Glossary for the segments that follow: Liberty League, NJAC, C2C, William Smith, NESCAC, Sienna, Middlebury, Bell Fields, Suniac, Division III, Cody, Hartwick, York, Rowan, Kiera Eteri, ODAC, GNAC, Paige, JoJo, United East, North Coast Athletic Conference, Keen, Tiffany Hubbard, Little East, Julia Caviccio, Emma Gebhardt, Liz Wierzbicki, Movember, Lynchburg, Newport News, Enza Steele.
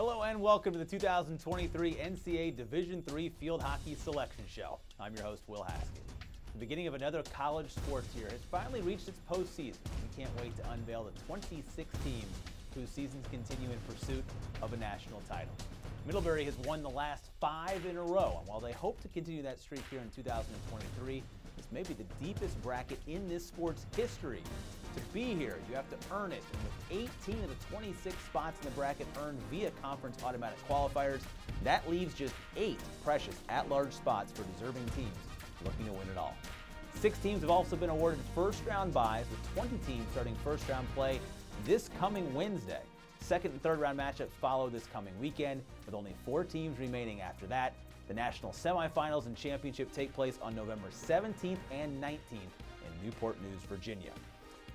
Hello and welcome to the 2023 NCAA Division III Field Hockey Selection Show. I'm your host, Will Haskett. The beginning of another college sports year has finally reached its postseason. We can't wait to unveil the 26 teams whose seasons continue in pursuit of a national title. Middlebury has won the last 5 in a row, and while they hope to continue that streak here in 2023, this may be the deepest bracket in this sport's history. To be here, you have to earn it, and with 18 of the 26 spots in the bracket earned via conference automatic qualifiers, that leaves just 8 precious at-large spots for deserving teams looking to win it all. 6 teams have also been awarded first-round byes, with 20 teams starting first-round play this coming Wednesday. Second and third-round matchups follow this coming weekend, with only 4 teams remaining after that. The national semifinals and championship take place on November 17th and 19th in Newport News, Virginia.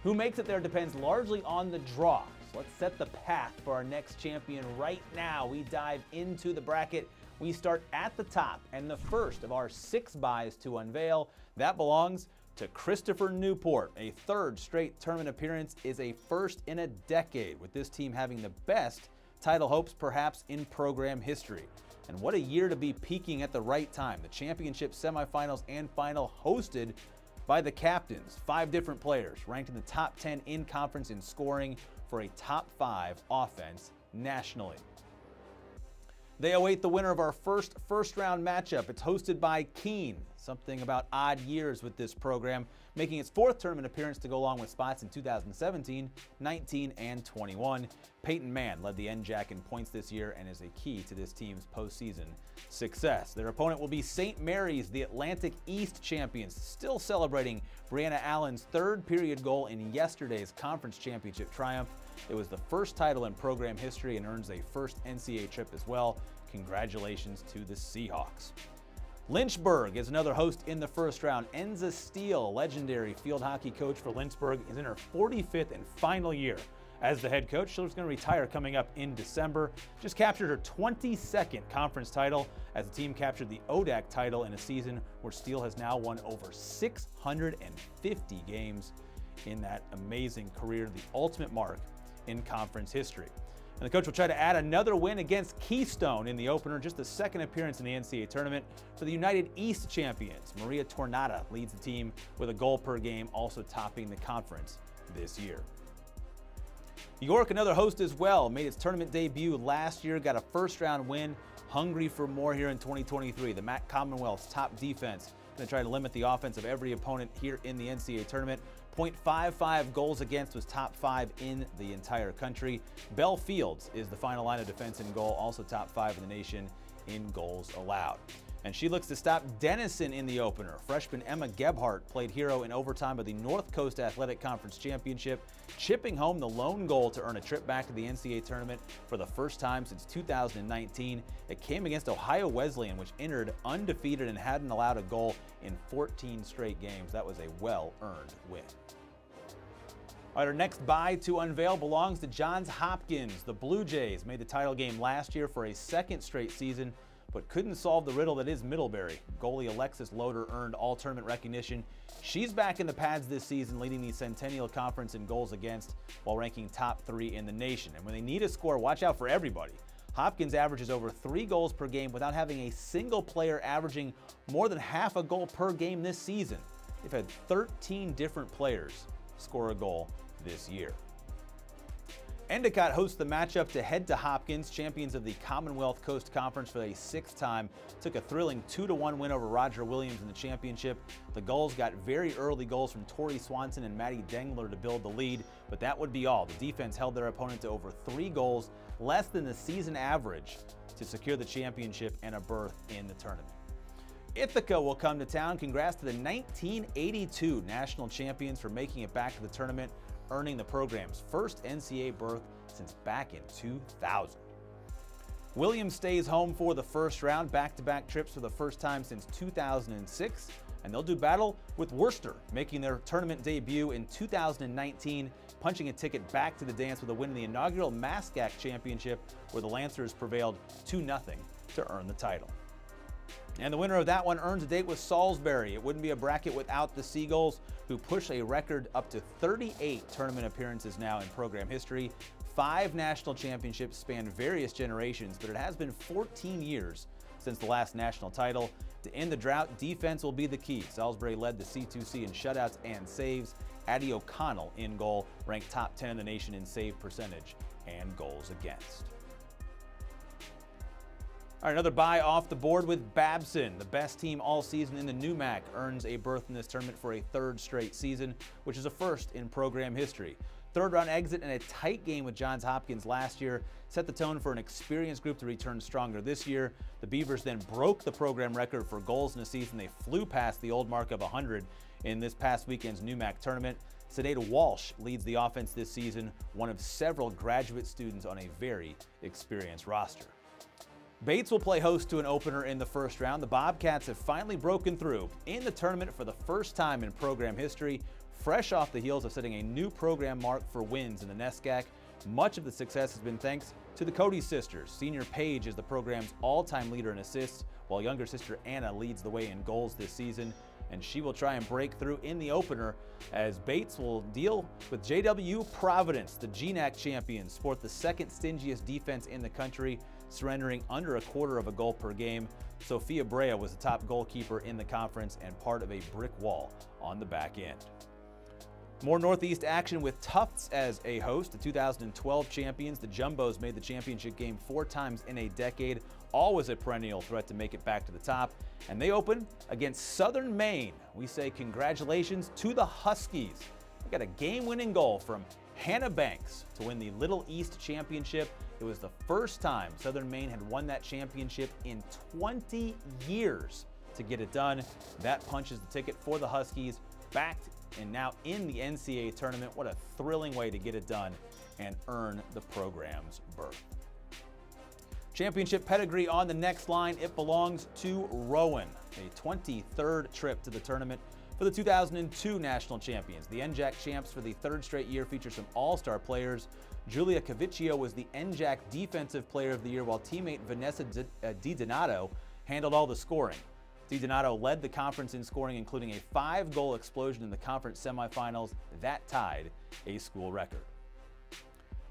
Who makes it there depends largely on the draw. So let's set the path for our next champion right now. We dive into the bracket. We start at the top, and the first of our 6 byes to unveil, that belongs to Christopher Newport. A 3rd straight tournament appearance is a first in a decade, with this team having the best title hopes perhaps in program history. And what a year to be peaking at the right time. The championship semifinals and final hosted by the captains, 5 different players ranked in the top 10 in conference in scoring for a top 5 offense nationally. They await the winner of our first round matchup. It's hosted by Keen. Something about odd years with this program, making its 4th tournament appearance to go along with spots in 2017, 19, and 21. Peyton Mann led the NJAC in points this year and is a key to this team's postseason success. Their opponent will be St. Mary's, the Atlantic East champions, still celebrating Brianna Allen's 3rd period goal in yesterday's conference championship triumph. It was the first title in program history and earns a first NCAA trip as well. Congratulations to the Seahawks. Lynchburg is another host in the first round. Enza Steele, legendary field hockey coach for Lynchburg, is in her 45th and final year as the head coach. She's going to retire coming up in December. Just captured her 22nd conference title as the team captured the ODAC title in a season where Steele has now won over 650 games in that amazing career, the ultimate mark in conference history. And the coach will try to add another win against Keystone in the opener, just the 2nd appearance in the NCAA tournament for the United East champions. Maria Tornada leads the team with a goal per game, also topping the conference this year. York, another host as well, made its tournament debut last year, got a first-round win, hungry for more here in 2023. The MAC Commonwealth's top defense going to try to limit the offense of every opponent here in the NCAA tournament. 0.55 goals against was top 5 in the entire country. Bell Fields is the final line of defense in goal, also top 5 in the nation in goals allowed. And she looks to stop Denison in the opener. Freshman Emma Gebhardt played hero in overtime of the North Coast Athletic Conference Championship, chipping home the lone goal to earn a trip back to the NCAA tournament for the first time since 2019. It came against Ohio Wesleyan, which entered undefeated and hadn't allowed a goal in 14 straight games. That was a well-earned win. All right, our next bye to unveil belongs to Johns Hopkins. The Blue Jays made the title game last year for a 2nd straight season, but couldn't solve the riddle that is Middlebury. Goalie Alexis Loader earned all tournament recognition. She's back in the pads this season, leading the Centennial Conference in goals against while ranking top 3 in the nation. And when they need a score, watch out for everybody. Hopkins averages over 3 goals per game without having a single player averaging more than half a goal per game this season. They've had 13 different players score a goal this year. Endicott hosts the matchup to head to Hopkins. Champions of the Commonwealth Coast Conference for the 6th time took a thrilling 2-1 win over Roger Williams in the championship. The goals got very early goals from Tori Swanson and Maddie Dengler to build the lead, but that would be all. The defense held their opponent to over 3 goals, less than the season average, to secure the championship and a berth in the tournament. Ithaca will come to town. Congrats to the 1982 national champions for making it back to the tournament, earning the program's first NCAA berth since back in 2000. Williams stays home for the first round, back-to-back trips for the first time since 2006, and they'll do battle with Worcester, making their tournament debut in 2019, punching a ticket back to the dance with a win in the inaugural NESCAC championship, where the Lancers prevailed 2-0 to earn the title. And the winner of that one earns a date with Salisbury. It wouldn't be a bracket without the Seagulls, who push a record up to 38 tournament appearances now in program history, 5 national championships span various generations, but it has been 14 years since the last national title. To end the drought, defense will be the key. Salisbury led the C2C in shutouts and saves. Addie O'Connell in goal, ranked top 10 in the nation in save percentage and goals against. All right, another bye off the board with Babson. The best team all season in the NEWMAC earns a berth in this tournament for a 3rd straight season, which is a first in program history. 3rd round exit and a tight game with Johns Hopkins last year set the tone for an experienced group to return stronger this year. The Beavers then broke the program record for goals in a season. They flew past the old mark of 100 in this past weekend's NEWMAC tournament. Sedata Walsh leads the offense this season, one of several graduate students on a very experienced roster. Bates will play host to an opener in the 1st round. The Bobcats have finally broken through in the tournament for the first time in program history, fresh off the heels of setting a new program mark for wins in the NESCAC. Much of the success has been thanks to the Cody sisters. Senior Paige is the program's all-time leader in assists, while younger sister Anna leads the way in goals this season, and she will try and break through in the opener as Bates will deal with JW Providence. The GNAC champions sport the 2nd stingiest defense in the country, surrendering under a quarter of a goal per game. Sophia Brea was the top goalkeeper in the conference and part of a brick wall on the back end. More Northeast action with Tufts as a host. The 2012 champions, the Jumbos, made the championship game 4 times in a decade, always a perennial threat to make it back to the top, and they open against Southern Maine. We say congratulations to the Huskies. They got a game-winning goal from Hannah Banks to win the Little East Championship. It was the first time Southern Maine had won that championship in 20 years to get it done. That punches the ticket for the Huskies, backed and now in the NCAA tournament. What a thrilling way to get it done and earn the program's berth. Championship pedigree on the next line. It belongs to Rowan, a 23rd trip to the tournament for the 2002 national champions. The NJAC champs for the 3rd straight year feature some all-star players. Julia Caviccio was the NJAC Defensive Player of the Year, while teammate Vanessa DiDonato handled all the scoring. DiDonato led the conference in scoring, including a 5-goal explosion in the conference semifinals that tied a school record.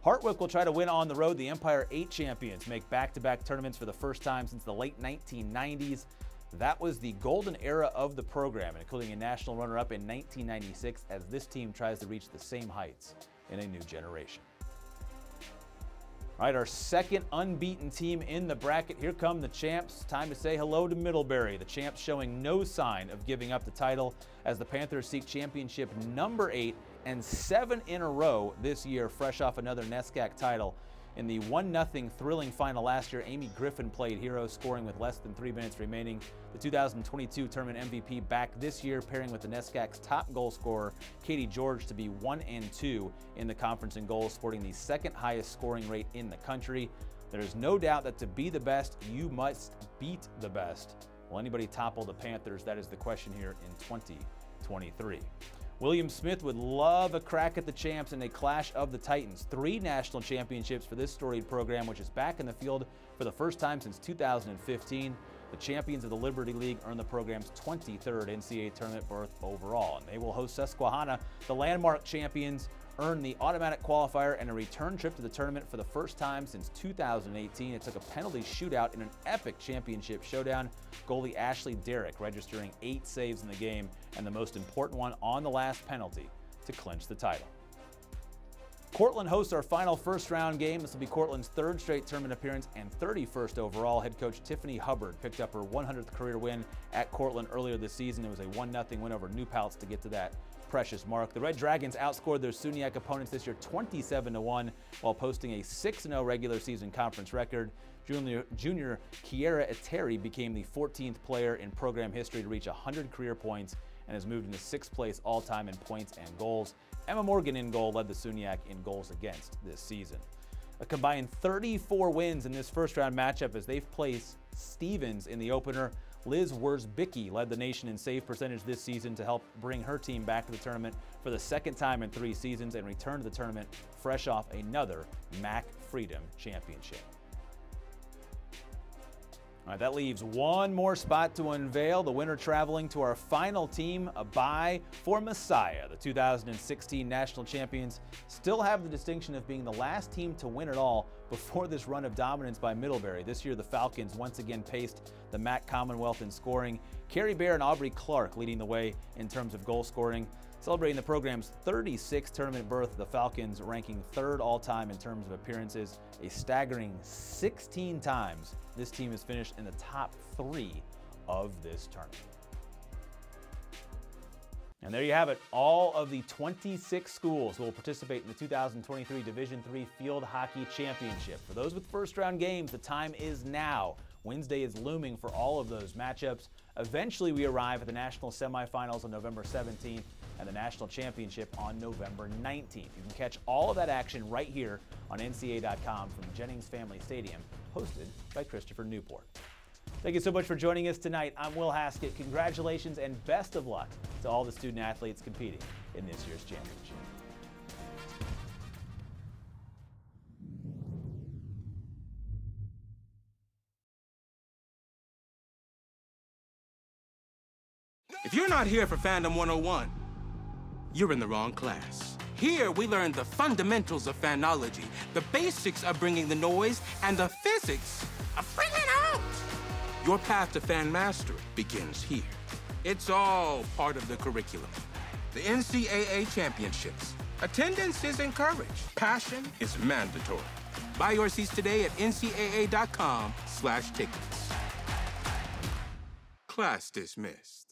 Hartwick will try to win on the road. The Empire 8 champions make back-to-back tournaments for the first time since the late 1990s. That was the golden era of the program, including a national runner-up in 1996, as this team tries to reach the same heights in a new generation. All right, our 2nd unbeaten team in the bracket. Here come the champs. Time to say hello to Middlebury. The champs showing no sign of giving up the title as the Panthers seek championship number 8 and 7 in a row this year, fresh off another NESCAC title. In the 1-0 thrilling final last year, Amy Griffin played hero, scoring with less than 3 minutes remaining. The 2022 tournament MVP back this year, pairing with the NESCAC's top goal scorer, Katie George, to be 1 and 2 in the conference in goals, sporting the 2nd highest scoring rate in the country. There is no doubt that to be the best, you must beat the best. Will anybody topple the Panthers? That is the question here in 2023. William Smith would love a crack at the champs in a clash of the Titans. 3 national championships for this storied program, which is back in the field for the first time since 2015. The champions of the Liberty League earned the program's 23rd NCAA tournament berth overall, and they will host Susquehanna. The landmark champions earn the automatic qualifier and a return trip to the tournament for the first time since 2018. It took a penalty shootout in an epic championship showdown. Goalie Ashley Derrick registering 8 saves in the game, and the most important one on the last penalty to clinch the title. Cortland hosts our final 1st round game. This will be Cortland's 3rd straight tournament appearance and 31st overall. Head coach Tiffany Hubbard picked up her 100th career win at Cortland earlier this season. It was a 1-0 win over New Paltz to get to that precious mark. The Red Dragons outscored their Suniac opponents this year 27-1 while posting a 6-0 regular season conference record. Junior Kiera Eteri became the 14th player in program history to reach 100 career points and has moved into 6th place all-time in points and goals. Emma Morgan in goal led the Suniac in goals against this season. A combined 34 wins in this 1st round matchup as they've placed Stevens in the opener. Liz Wierzbicki led the nation in save percentage this season to help bring her team back to the tournament for the 2nd time in 3 seasons and return to the tournament fresh off another MAC Freedom Championship. All right, that leaves one more spot to unveil. The winner traveling to our final team, a bye for Messiah. The 2016 national champions still have the distinction of being the last team to win it all before this run of dominance by Middlebury. This year, the Falcons once again paced the MAC Commonwealth in scoring. Carrie Bear and Aubrey Clark leading the way in terms of goal scoring. Celebrating the program's 36th tournament berth, the Falcons ranking third all-time in terms of appearances. A staggering 16 times this team has finished in the top three of this tournament. And there you have it. All of the 26 schools will participate in the 2023 Division III Field Hockey Championship. For those with first-round games, the time is now. Wednesday is looming for all of those matchups. Eventually, we arrive at the national semifinals on November 17th and the national championship on November 19th. You can catch all of that action right here on NCAA.com from Jennings Family Stadium, hosted by Christopher Newport. Thank you so much for joining us tonight. I'm Will Haskett. Congratulations and best of luck to all the student athletes competing in this year's championship. If you're not here for Fandom 101, you're in the wrong class. Here, we learn the fundamentals of fanology, the basics of bringing the noise, and the physics of bringing out. Your path to fan mastery begins here. It's all part of the curriculum. The NCAA championships. Attendance is encouraged. Passion is mandatory. Buy your seats today at ncaa.com/tickets. Class dismissed.